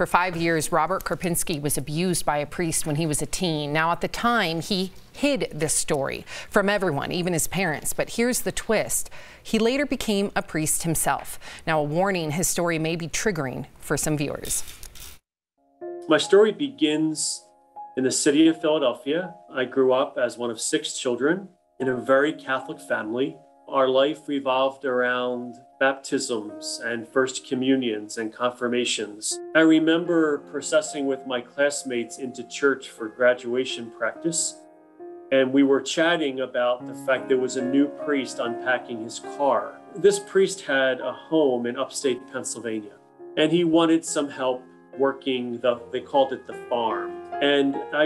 For 5 years, Robert Karpinski was abused by a priest when he was a teen. Now, at the time, he hid this story from everyone, even his parents. But here's the twist. He later became a priest himself. Now, a warning, his story may be triggering for some viewers. My story begins in the city of Philadelphia. I grew up as one of 6 children in a very Catholic family. Our life revolved around baptisms and first communions and confirmations. I remember processing with my classmates into church for graduation practice, and we were chatting about the fact there was a new priest unpacking his car. This priest had a home in upstate Pennsylvania, and he wanted some help working they called it the farm. And I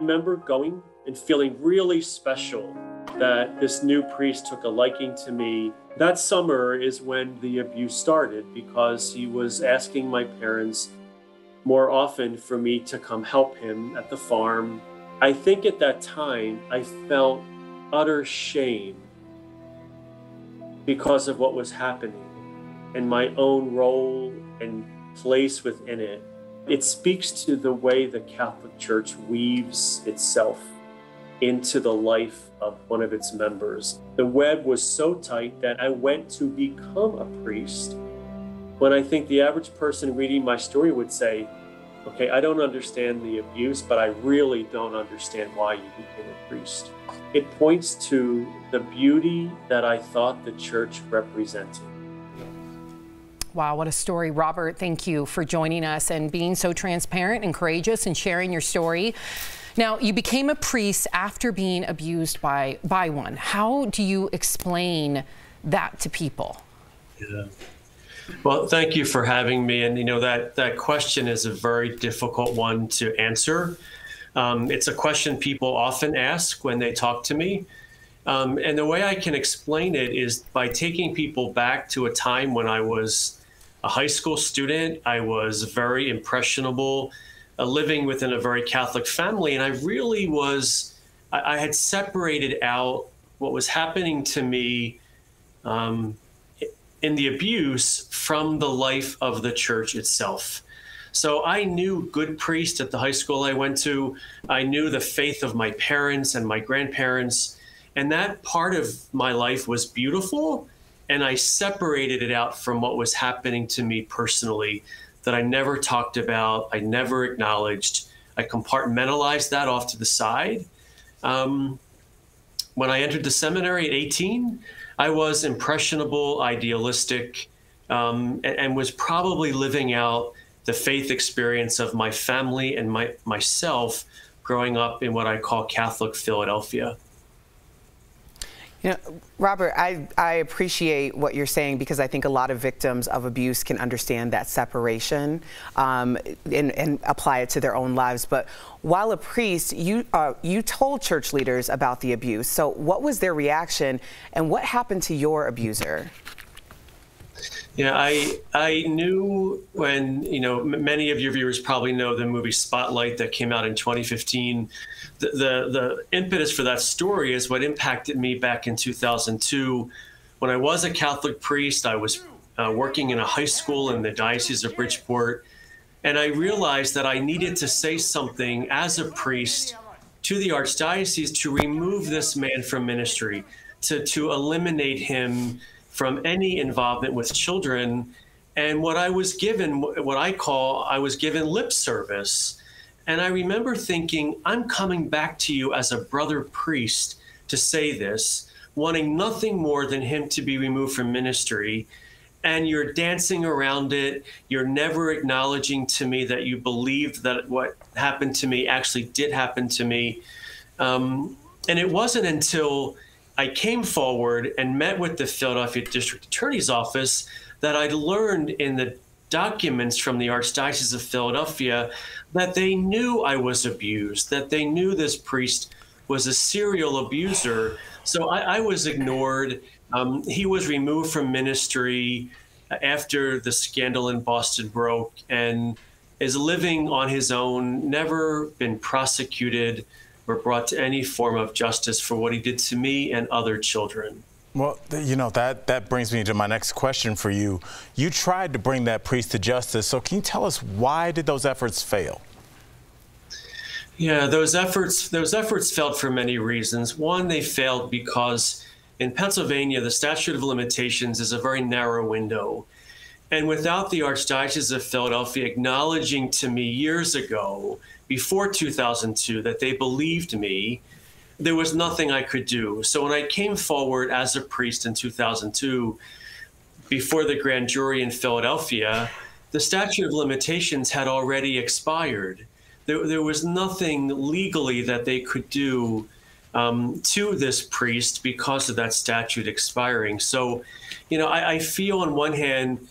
remember going and feeling really special that this new priest took a liking to me. That summer is when the abuse started, because he was asking my parents more often for me to come help him at the farm. I think at that time, I felt utter shame because of what was happening and my own role and place within it. It speaks to the way the Catholic Church weaves itself into the life of one of its members. The web was so tight that I went to become a priest, when I think the average person reading my story would say, okay, I don't understand the abuse, but I really don't understand why you became a priest. It points to the beauty that I thought the church represented. Wow, what a story. Robert, thank you for joining us and being so transparent and courageous and sharing your story. Now, you became a priest after being abused by one. How do you explain that to people? Yeah. Well, thank you for having me. And, you know, that question is a very difficult one to answer. It's a question people often ask when they talk to me. And the way I can explain it is by taking people back to a time when I was a high school student. I was very impressionable, living within a very Catholic family. And I had separated out what was happening to me in the abuse from the life of the church itself. So I knew good priests at the high school I went to. I knew the faith of my parents and my grandparents. And that part of my life was beautiful. And I separated it out from what was happening to me personally, that I never talked about, I never acknowledged. I compartmentalized that off to the side. When I entered the seminary at 18, I was impressionable, idealistic, and was probably living out the faith experience of my family and myself growing up in what I call Catholic Philadelphia. You know, Robert, I appreciate what you're saying, because I think a lot of victims of abuse can understand that separation and apply it to their own lives. But while a priest, you told church leaders about the abuse. So what was their reaction, and what happened to your abuser? Yeah, I knew when, you know, many of your viewers probably know the movie Spotlight that came out in 2015. The impetus for that story is what impacted me back in 2002. When I was a Catholic priest, I was working in a high school in the Diocese of Bridgeport, and I realized that I needed to say something as a priest to the Archdiocese to remove this man from ministry, to eliminate him from any involvement with children. And what I was given, I was given lip service. And I remember thinking, I'm coming back to you as a brother priest to say this, wanting nothing more than him to be removed from ministry. And you're dancing around it. You're never acknowledging to me that you believed that what happened to me actually did happen to me. And it wasn't until I came forward and met with the Philadelphia District Attorney's Office that I'd learned in the documents from the Archdiocese of Philadelphia that they knew I was abused, that they knew this priest was a serial abuser. So I was ignored. He was removed from ministry after the scandal in Boston broke, and is living on his own, never been prosecuted or brought to any form of justice for what he did to me and other children. Well, you know, that brings me to my next question for you. You tried to bring that priest to justice, so can you tell us why did those efforts fail? Yeah, those efforts failed for many reasons. One, they failed because in Pennsylvania, the statute of limitations is a very narrow window. And without the Archdiocese of Philadelphia acknowledging to me years ago, before 2002, that they believed me, there was nothing I could do. So when I came forward as a priest in 2002, before the grand jury in Philadelphia, the statute of limitations had already expired. There was nothing legally that they could do to this priest because of that statute expiring. So, you know, I feel on one hand,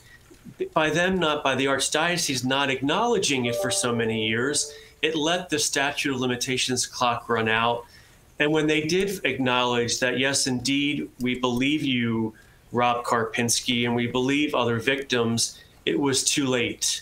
by the Archdiocese not acknowledging it for so many years, it let the statute of limitations clock run out. And when they did acknowledge that, yes, indeed, we believe you, Rob Karpinski, and we believe other victims, it was too late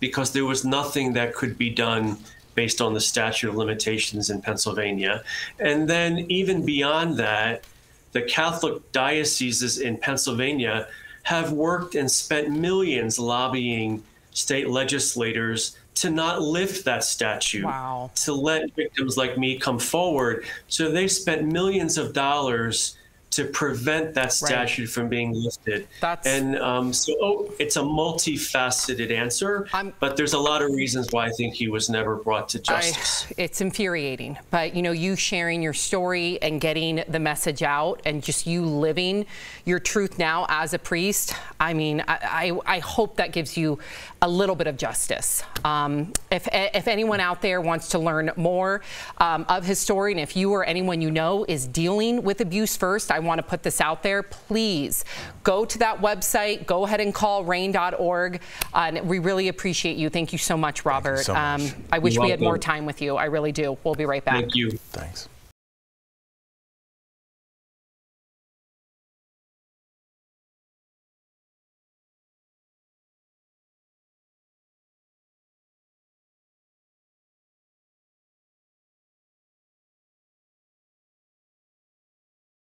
because there was nothing that could be done based on the statute of limitations in Pennsylvania. And then even beyond that, the Catholic dioceses in Pennsylvania have worked and spent millions lobbying state legislators to not lift that statute, wow, to let victims like me come forward. So they spent millions of dollars to prevent that statute from being lifted. So it's a multifaceted answer, but there's a lot of reasons why I think he was never brought to justice. It's infuriating, but you know, you sharing your story and getting the message out and just you living your truth now as a priest, I mean, I hope that gives you a little bit of justice. If anyone out there wants to learn more of his story, and if you or anyone you know is dealing with abuse first, I want to put this out there, please go to that website, go ahead and call RAINN.org, and we really appreciate you. Thank you so much, Robert. So much. I wish we had more time with you. I really do. We'll be right back. Thank you. Thanks.